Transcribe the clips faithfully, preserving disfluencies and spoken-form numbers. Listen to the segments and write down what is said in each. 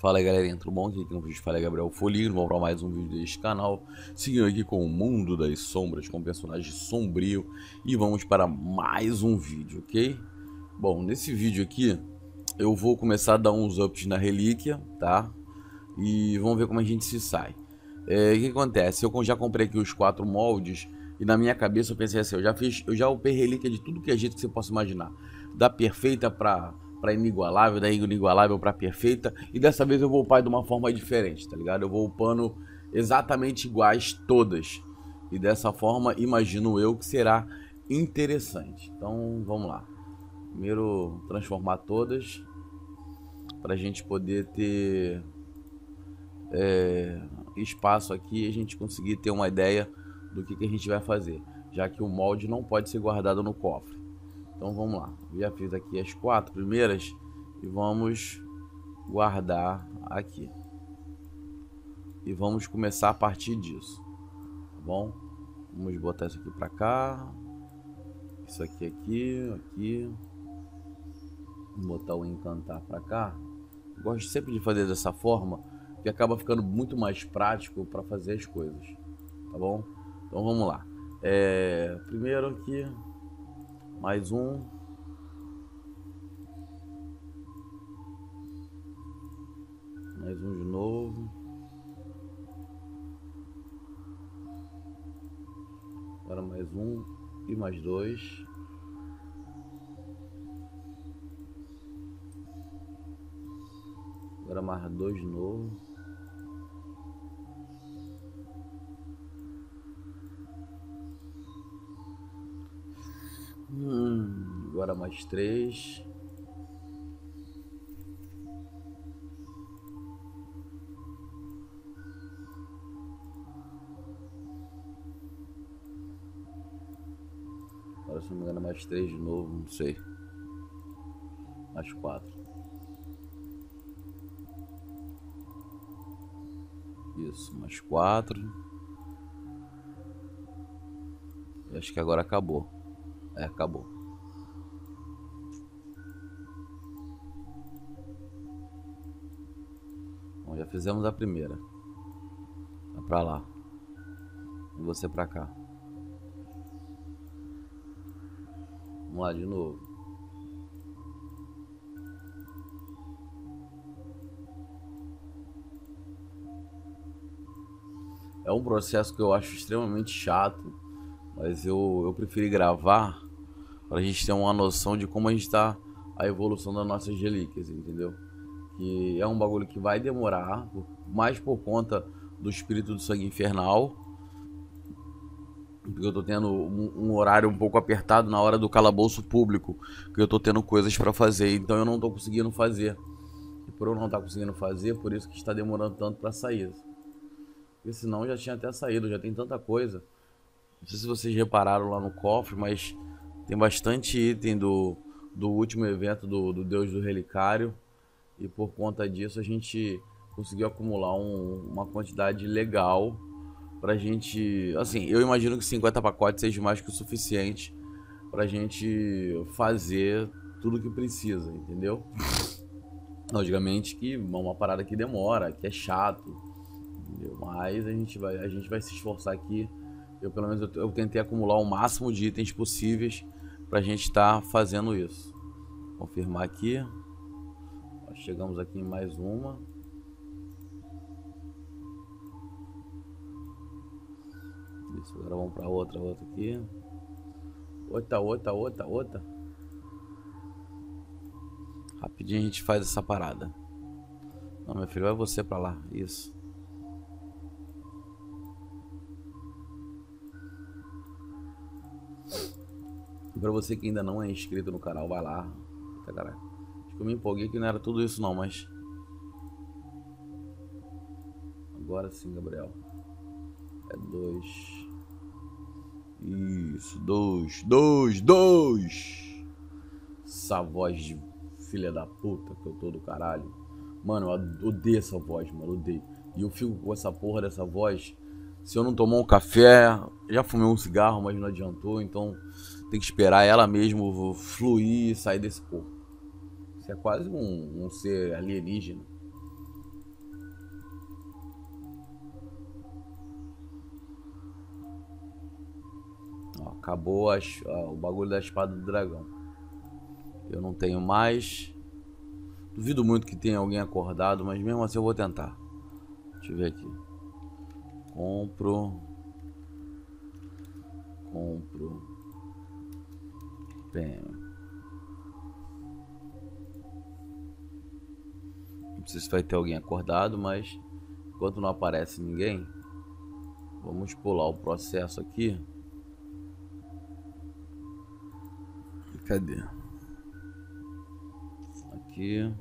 Fala aí, galerinha, tudo bom? Aqui no vídeo fala é Gabriel Foligno, vamos para mais um vídeo deste canal. Seguindo aqui com o Mundo das Sombras, com o personagem sombrio, e vamos para mais um vídeo, ok? Bom, nesse vídeo aqui eu vou começar a dar uns ups na relíquia, tá? E vamos ver como a gente se sai. É, o que acontece? Eu já comprei aqui os quatro moldes e na minha cabeça eu pensei assim, eu já fiz, eu já upei relíquia de tudo que é jeito que você possa imaginar. Da perfeita para... para inigualável, daí inigualável para perfeita, e dessa vez eu vou upar de uma forma diferente, tá ligado? Eu vou upando exatamente iguais todas, e dessa forma imagino eu que será interessante. Então vamos lá, primeiro transformar todas para a gente poder ter é, espaço aqui e a gente conseguir ter uma ideia do que, que a gente vai fazer, já que o molde não pode ser guardado no cofre. Então vamos lá, eu já fiz aqui as quatro primeiras e vamos guardar aqui. E vamos começar a partir disso, tá bom? Vamos botar isso aqui pra cá, isso aqui aqui, aqui. Vou botar o encantar pra cá. Eu gosto sempre de fazer dessa forma, que acaba ficando muito mais prático para fazer as coisas, tá bom? Então vamos lá. É, primeiro aqui... mais um. Mais um de novo. Agora mais um e mais dois. Agora mais dois de novo. Hum, agora mais três. Agora, se não me engano, mais três de novo, não sei. Mais quatro. Isso, mais quatro. Eu acho que agora acabou. É, acabou. Bom, já fizemos a primeira. Vai pra lá. E você pra cá. Vamos lá de novo. É um processo que eu acho extremamente chato, mas eu, eu preferi gravar para a gente ter uma noção de como a gente está a evolução das nossas relíquias, entendeu? Que é um bagulho que vai demorar, mais por conta do espírito do sangue infernal, porque eu tô tendo um, um horário um pouco apertado na hora do calabouço público, que eu tô tendo coisas para fazer, então eu não tô conseguindo fazer. E por eu não estar conseguindo fazer, por isso que está demorando tanto para sair. Porque senão já tinha até saído, já tem tanta coisa. Não sei se vocês repararam lá no cofre, mas... tem bastante item do, do último evento do, do Deus do Relicário, e por conta disso a gente conseguiu acumular um, uma quantidade legal pra gente... assim, eu imagino que cinquenta pacotes seja mais que o suficiente pra gente fazer tudo que precisa, entendeu? Logicamente que é uma parada que demora, que é chato, entendeu? Mas a gente vai, a gente vai se esforçar aqui. Eu pelo menos eu, eu tentei acumular o máximo de itens possíveis pra gente estar tá fazendo isso. Confirmar aqui. Ó, chegamos aqui em mais uma. Isso, agora vamos pra outra, outra aqui. Outra, outra, outra, outra. Rapidinho a gente faz essa parada. Não, meu filho, vai você pra lá. Isso. Pra você que ainda não é inscrito no canal, vai lá. Eita, caralho. Acho que eu me empolguei que não era tudo isso não, mas... agora sim, Gabriel. É dois. Isso, dois, dois, dois. Essa voz de filha da puta que eu tô do caralho. Mano, eu odeio essa voz, mano, eu odeio. E eu fico com essa porra dessa voz. Se eu não tomar um café, já fumei um cigarro, mas não adiantou, então... tem que esperar ela mesmo fluir e sair desse corpo. Isso é quase um, um ser alienígena. Acabou as, ah, o bagulho da espada do dragão. Eu não tenho mais. Duvido muito que tenha alguém acordado, mas mesmo assim eu vou tentar. Deixa eu ver aqui. Compro. Compro. Bem. Não sei se vai ter alguém acordado, mas enquanto não aparece ninguém, vamos pular o processo aqui. Cadê? Aqui.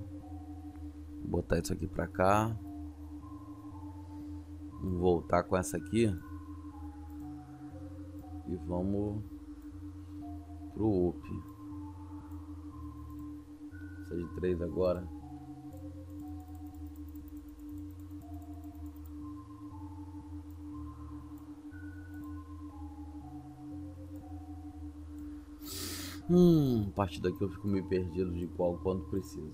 Vou botar isso aqui pra cá. Vamos voltar com essa aqui. E vamos pro up. Essa de três agora. Hum, a partir daqui eu fico meio perdido de qual quanto precisa.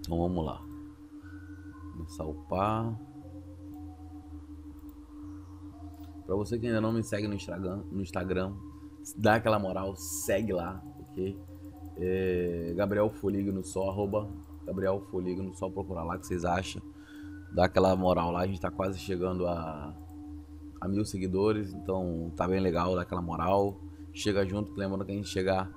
Então vamos lá. Começar a upar. Pra você que ainda não me segue no Instagram, no Instagram, dá aquela moral, segue lá, ok? É, Gabriel Foligno só, arroba Gabriel Foligno, só procurar lá que vocês acham. Dá aquela moral lá, a gente tá quase chegando a, a mil seguidores, então tá bem legal, dá aquela moral. Chega junto, lembrando que a gente chegar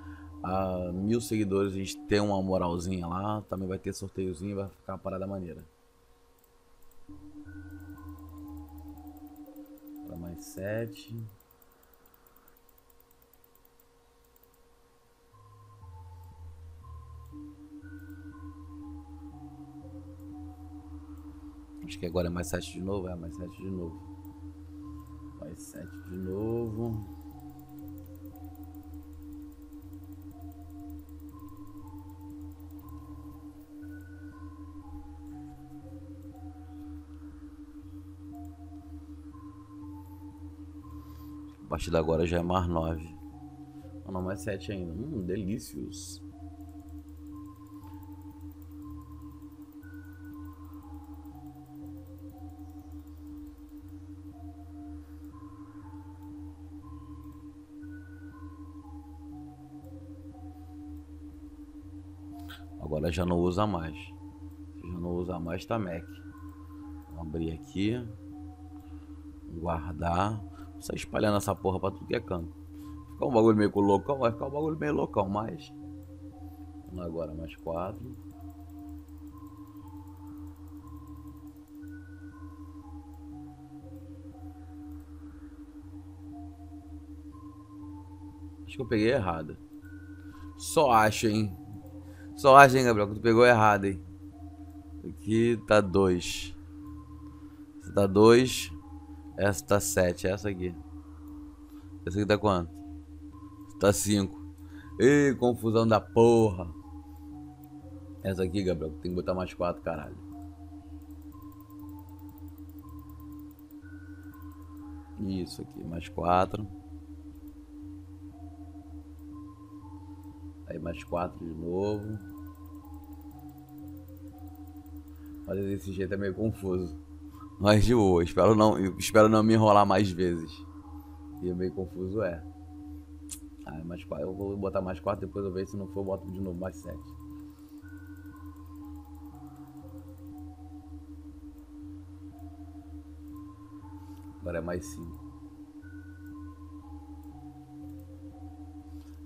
a mil seguidores, a gente tem uma moralzinha lá, também vai ter sorteiozinho, vai ficar uma parada maneira. Para mais sete. Acho que agora é mais sete de novo, é mais sete de novo. Mais sete de novo. A partir de agora já é mais nove. Não, não, mais sete ainda. Hum, delícios. Agora já não usa mais. Já não usa mais, tá Mac. Vou abrir aqui. Guardar. Vou sair espalhando essa porra pra tudo que é canto. Ficar um bagulho meio loucão, vai ficar um bagulho meio loucão, mas. Vamos agora, mais quatro. Acho que eu peguei errado. Só acho, hein? Só acho, hein, Gabriel, que tu pegou errado, hein? Aqui tá dois. Essa tá dois. Essa tá sete, essa aqui. Essa aqui tá quanto? Essa tá cinco. Ih, confusão da porra. Essa aqui, Gabriel, tem que botar mais quatro, caralho. Isso aqui, mais quatro. Aí mais quatro de novo. Fazer desse jeito é meio confuso. Mas de boa, espero não, espero não me enrolar mais vezes. E é meio confuso, é. Aí mais quatro, eu vou botar mais quatro, depois eu vejo, se não for eu boto de novo mais sete. Agora é mais cinco.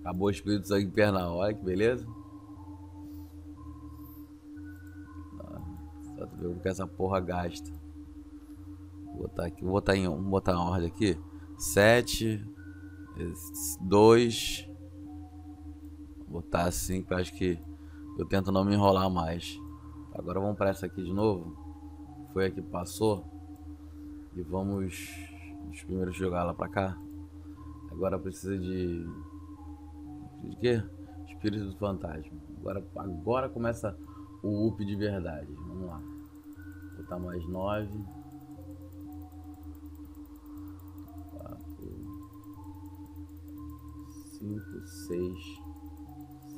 Acabou o espírito do sangue infernal, olha que beleza. Só ver o que essa porra gasta. Vou botar aqui, vou botar em, vou botar uma ordem aqui. sete, dois. Vou botar cinco, acho que eu tento não me enrolar mais. Agora vamos para essa aqui de novo. Foi a que passou. E vamos, vamos primeiro jogar ela para cá. Agora precisa de... De quê? Espírito do fantasma. Agora, agora começa o up de verdade. Vamos lá. Vou botar mais nove. quatro, cinco, seis,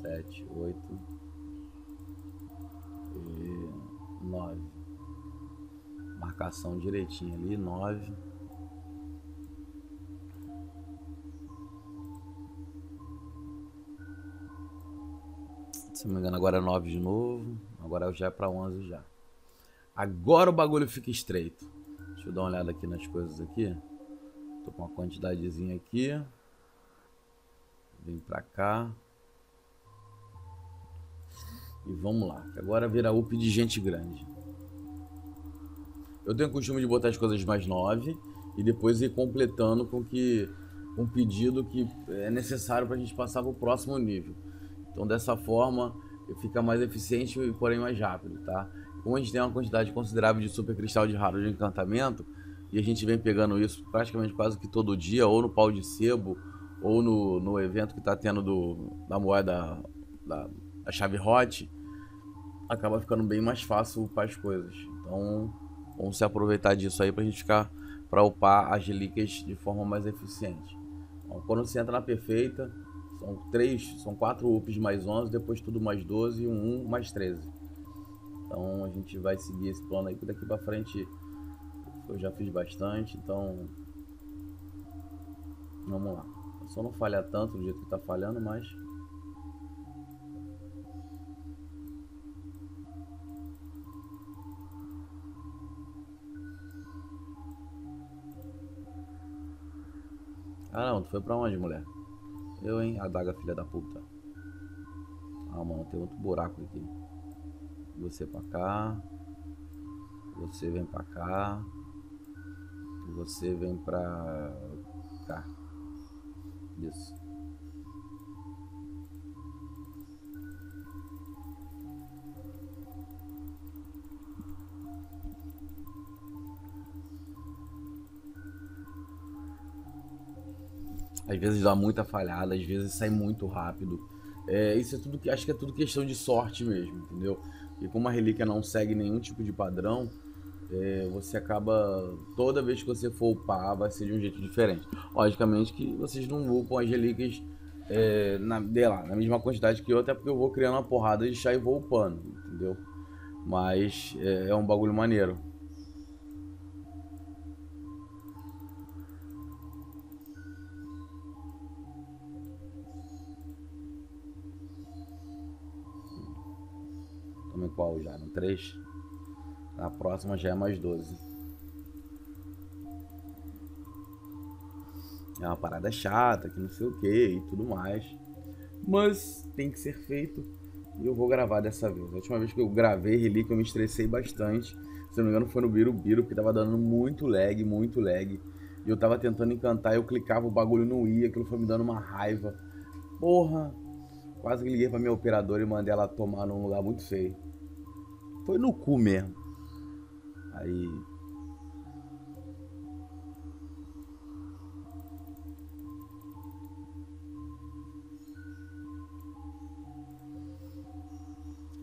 sete, oito e nove. marcação direitinho ali, nove. Se não me engano, agora é nove de novo. Agora já é para onze já. Agora o bagulho fica estreito. Deixa eu dar uma olhada aqui nas coisas aqui. Tô com uma quantidadezinha aqui. Vem pra cá. E vamos lá, que agora vira up de gente grande. Eu tenho o costume de botar as coisas mais nove e depois ir completando com que um pedido que é necessário para a gente passar para o próximo nível. Então dessa forma fica mais eficiente e porém mais rápido, tá? Como a gente tem uma quantidade considerável de super cristal de raro de encantamento e a gente vem pegando isso praticamente quase que todo dia, ou no pau de sebo, ou no, no evento que está tendo do, da moeda da, da chave hot, acaba ficando bem mais fácil para as coisas. Então vamos se aproveitar disso aí para a gente ficar para upar as relíquias de forma mais eficiente. Então, quando você entra na perfeita, são três, são quatro ups mais onze, depois tudo mais doze e um, um mais treze. Então a gente vai seguir esse plano aí, que daqui para frente eu já fiz bastante, então vamos lá. É só não falhar tanto do jeito que tá falhando, mas caramba, tu foi pra onde, mulher? Eu, hein? Adaga, filha da puta. Ah, mano, tem outro buraco aqui. Você pra cá. Você vem pra cá. Você vem pra cá. Isso. Às vezes dá muita falhada, às vezes sai muito rápido. É, isso é tudo, acho que é tudo questão de sorte mesmo, entendeu? E como a relíquia não segue nenhum tipo de padrão, é, você acaba, toda vez que você for upar, vai ser de um jeito diferente. Logicamente que vocês não upam as relíquias é, na, de lá, na mesma quantidade que eu, até porque eu vou criando uma porrada de chá e vou upando, entendeu? Mas é, é um bagulho maneiro. Qual já? No três? Na próxima já é mais doze. É uma parada chata, que não sei o que e tudo mais, mas tem que ser feito e eu vou gravar dessa vez. A última vez que eu gravei relíquia eu me estressei bastante. Se não me engano foi no Birubiru, porque tava dando muito lag, muito lag. E eu tava tentando encantar, eu clicava, o bagulho não ia, aquilo foi me dando uma raiva. Porra! Quase que liguei pra minha operadora e mandei ela tomar num lugar muito feio. Foi no cu mesmo. Aí.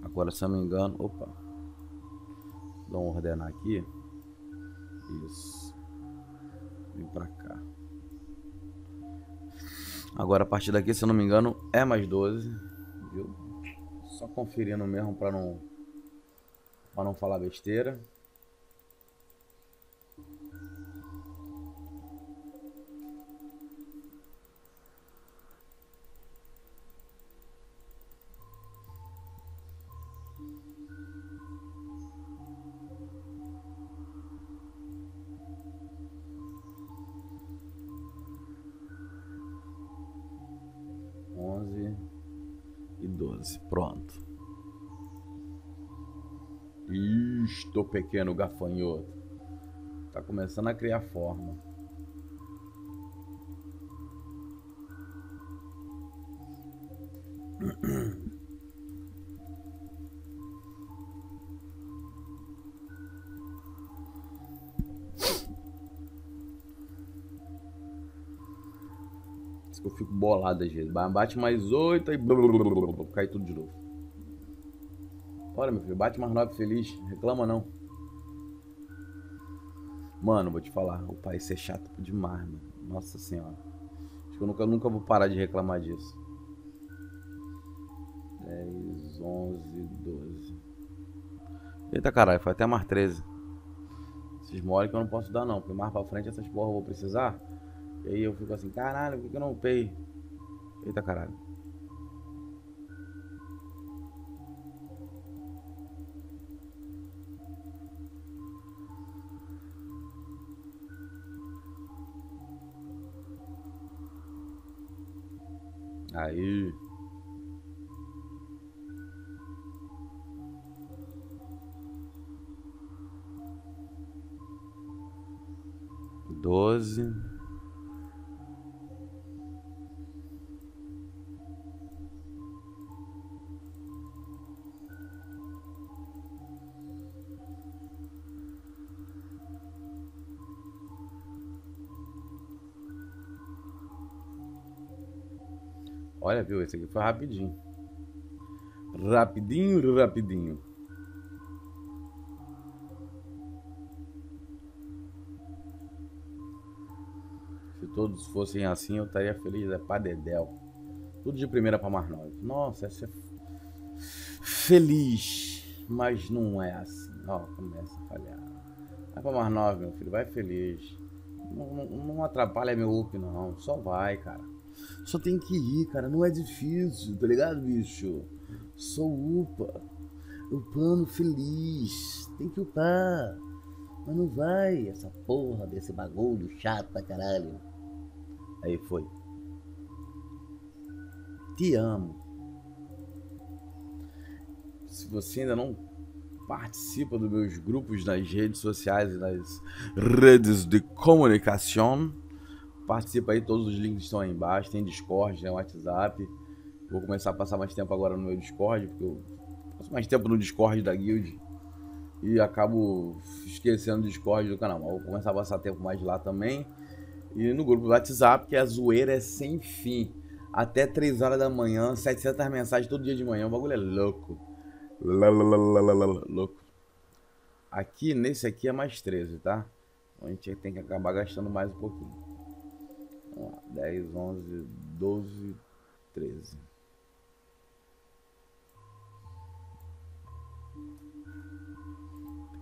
Agora, se eu não me engano. Opa. Vamos ordenar aqui. Isso. Vem pra cá. Agora, a partir daqui, se eu não me engano, é mais doze. Viu? Só conferindo mesmo pra não. Para não falar besteira. Onze e doze. Pronto. Estou pequeno gafanhoto. Tá começando a criar forma. Isso que eu fico bolado às vezes. Bate mais oito e cai tudo de novo. Olha, meu filho, bate mais nove feliz, reclama não. Mano, vou te falar, o pai, isso é chato demais, mano. Nossa senhora. Acho que eu nunca, nunca vou parar de reclamar disso. dez, onze, doze. Eita caralho, foi até mais treze. Esses mole que eu não posso dar não, porque mais pra frente essas porra eu vou precisar. E aí eu fico assim, caralho, por que eu não upei? Eita caralho. Aí. Doze. Olha, viu? Esse aqui foi rapidinho. Rapidinho, rapidinho. Se todos fossem assim, eu estaria feliz. É pá dedéu. Tudo de primeira para mais nove. Nossa, essa é feliz. Mas não é assim. Ó, começa a falhar. Vai para mais nove, meu filho. Vai feliz. Não, não, não atrapalha meu up, não. Só vai, cara. Só tem que ir, cara, não é difícil, tá ligado, bicho? Só upa, upando feliz, tem que upar, mas não vai essa porra desse bagulho chato pra caralho. Aí foi. Te amo. Se você ainda não participa dos meus grupos nas redes sociais e nas redes de comunicação, participa aí, todos os links estão aí embaixo, tem Discord, tem WhatsApp. Vou começar a passar mais tempo agora no meu Discord, porque eu passo mais tempo no Discord da Guild e acabo esquecendo o Discord do canal. Mas vou começar a passar tempo mais lá também. E no grupo do WhatsApp, que a zoeira é sem fim. Até três horas da manhã, setecentas mensagens todo dia de manhã, o bagulho é louco. Louco. Aqui, nesse aqui é mais treze, tá? A gente tem que acabar gastando mais um pouquinho. dez, onze, doze, treze.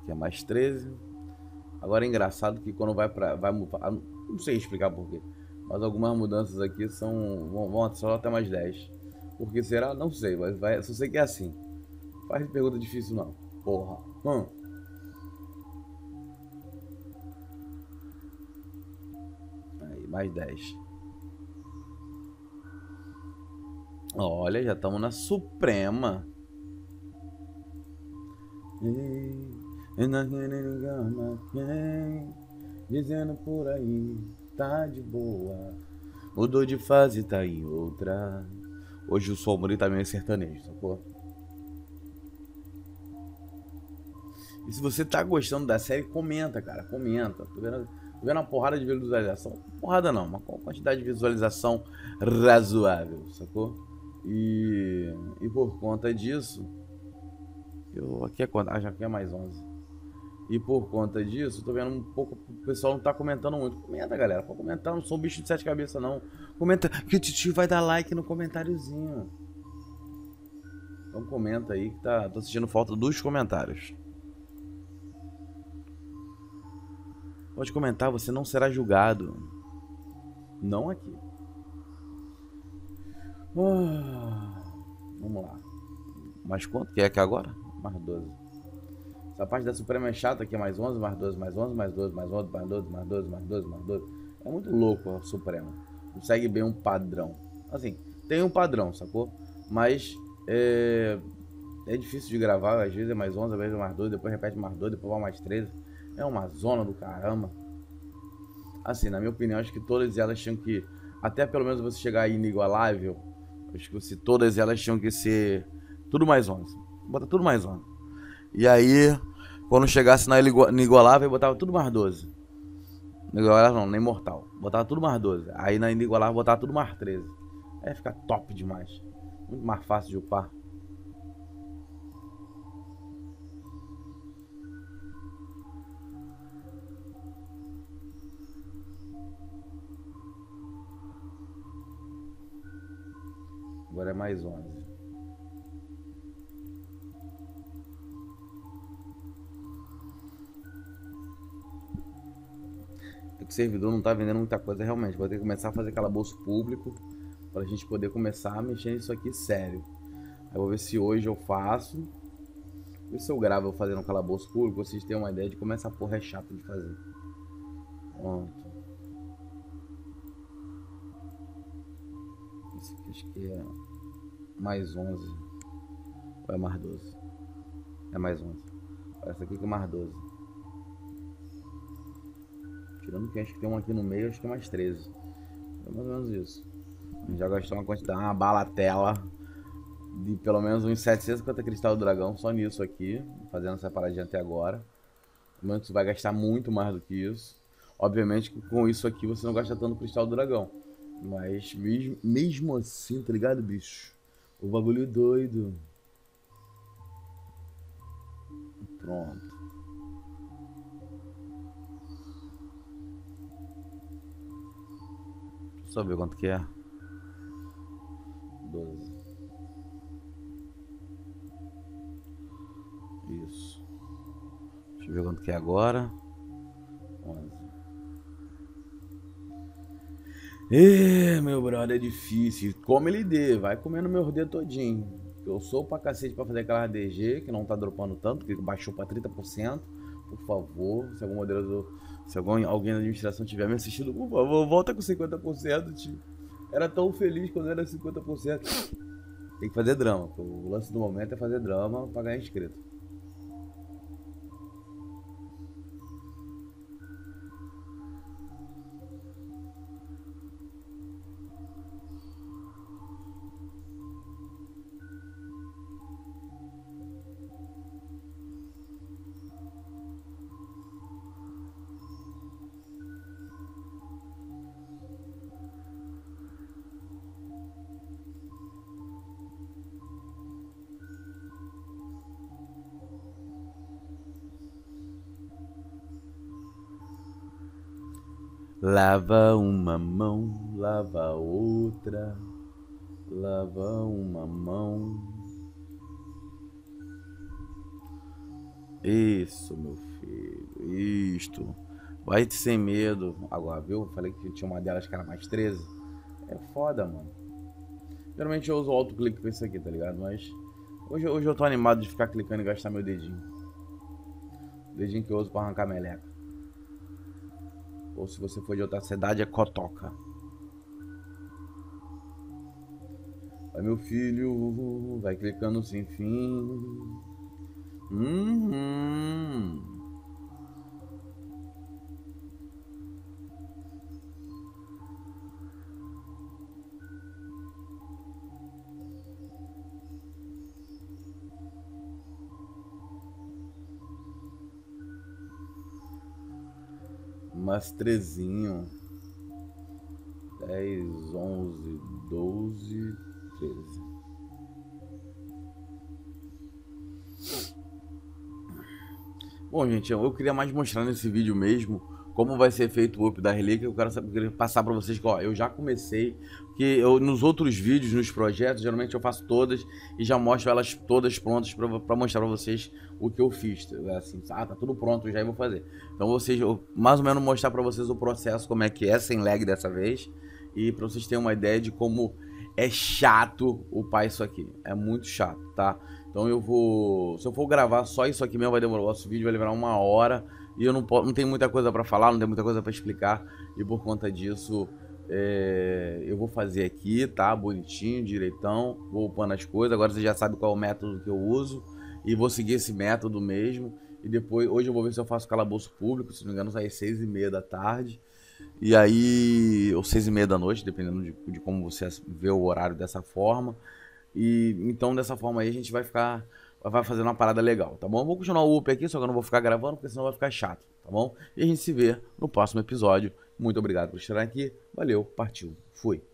Aqui é mais treze. Agora é engraçado que quando vai pra... Vai, não sei explicar porquê, mas algumas mudanças aqui são... Vão, vão até mais dez. Por que será? Não sei, mas vai, só sei que é assim. Faz pergunta difícil não. Porra. Hum. Mais dez. Olha, já estamos na Suprema. Dizendo por aí, tá de boa. Mudou de fase, tá em outra. Hoje o sombrio tá meio sertanejo, sacou? E se você tá gostando da série, comenta, cara. Comenta. Tô vendo. Vendo uma porrada de visualização, porrada não, uma quantidade de visualização razoável, sacou? E, e por conta disso, eu, aqui é quanto? Ah, já aqui é mais onze. E por conta disso, eu tô vendo um pouco, o pessoal não tá comentando muito. Comenta, galera, pode comentar, não sou um bicho de sete cabeças não. Comenta, que o Titi vai dar like no comentáriozinho. Então comenta aí que tá, tô sentindo falta dos comentários. Pode comentar, você não será julgado. Não aqui. Oh, vamos lá. Mais quanto que é aqui agora? Mais doze. Essa parte da Suprema é chata aqui. Mais onze, mais doze, mais onze, mais doze, mais onze, mais doze, mais doze, mais doze, mais doze. É muito louco a Suprema. Não segue bem um padrão. Assim, tem um padrão, sacou? Mas é, é difícil de gravar. Às vezes é mais onze, às vezes é mais doze. Depois repete mais doze, depois vai mais treze. É uma zona do caramba. Assim, na minha opinião, acho que todas elas tinham que... Até pelo menos você chegar aí inigualável, acho que se todas elas tinham que ser tudo mais onze. Bota tudo mais onze. E aí, quando chegasse na inigualável, botava tudo mais doze. Inigualável não, nem mortal. Botava tudo mais doze. Aí na inigualável botava tudo mais treze. Aí fica top demais. Muito mais fácil de upar. Agora é mais onze. servidor não tá vendendo muita coisa realmente. Vou ter que começar a fazer calabouço público para a gente poder começar a mexer nisso aqui sério. Aí eu vou ver se hoje eu faço. Ver se eu gravo eu fazendo um calabouço público, vocês têm uma ideia de como essa porra é chata de fazer. Pronto. Esse aqui acho que é mais onze. Ou é mais doze? É mais onze. Essa aqui que é mais doze. Tirando que acho que tem um aqui no meio, acho que é mais treze. É mais ou menos isso. Já gastou uma quantidade, uma balatela de pelo menos uns setecentos e cinquenta cristal do dragão só nisso aqui, fazendo essa paradinha até agora. Mas você vai gastar muito mais do que isso. Obviamente que com isso aqui você não gasta tanto cristal do dragão. Mas mesmo, mesmo assim, tá ligado, bicho? O bagulho doido. Pronto. Só ver quanto que é. doze. Isso. Deixa eu ver quanto que é agora. onze. Ê, meu brother, é difícil. Come ele dê, vai comendo meu dedo todinho. Eu sou pra cacete pra fazer aquela D G que não tá dropando tanto, que baixou pra trinta por cento. Por favor, se algum moderador, se algum, alguém da administração tiver me assistindo, por favor, volta com cinquenta por cento, tio. Era tão feliz quando era cinquenta por cento. Tem que fazer drama, pô. O lance do momento é fazer drama pra ganhar inscrito. Lava uma mão, lava outra, lava uma mão. Isso, meu filho, isto. Vai sem medo. Agora, viu? Falei que tinha uma delas que era mais treze. É foda, mano. Geralmente eu uso o autoclique pra isso aqui, tá ligado? Mas hoje, hoje eu tô animado de ficar clicando e gastar meu dedinho. O dedinho que eu uso pra arrancar meleca. Ou se você for de outra cidade, é cotoca. Vai, meu filho. Vai clicando sem fim. Uhum. Mas trezinho, dez, onze, doze, treze. Bom, gente, eu queria mais mostrar nesse vídeo mesmo como vai ser feito o up da relíquia. Eu quero saber, eu queria passar para vocês que ó, eu já comecei, porque eu, nos outros vídeos, nos projetos, geralmente eu faço todas e já mostro elas todas prontas para mostrar para vocês o que eu fiz. Assim, ah, tá tudo pronto, já eu vou fazer. Então vocês, eu, mais ou menos mostrar para vocês o processo, como é que é, sem lag dessa vez, e para vocês terem uma ideia de como é chato upar isso aqui. É muito chato, tá? Então eu vou, se eu for gravar só isso aqui mesmo, vai demorar, o nosso vídeo vai levar uma hora. E eu não, não tenho muita coisa para falar, não tem muita coisa para explicar. E por conta disso, é, eu vou fazer aqui, tá? Bonitinho, direitão. Vou upando as coisas. Agora você já sabe qual é o método que eu uso. E vou seguir esse método mesmo. E depois, hoje eu vou ver se eu faço calabouço público. Se não me engano, sai às seis e meia da tarde. E aí, ou seis e meia da noite, dependendo de, de como você vê o horário dessa forma. E então, dessa forma aí, a gente vai ficar... vai fazer uma parada legal, tá bom? Eu vou continuar o up aqui, só que eu não vou ficar gravando, porque senão vai ficar chato, tá bom? E a gente se vê no próximo episódio. Muito obrigado por estar aqui. Valeu, partiu, fui.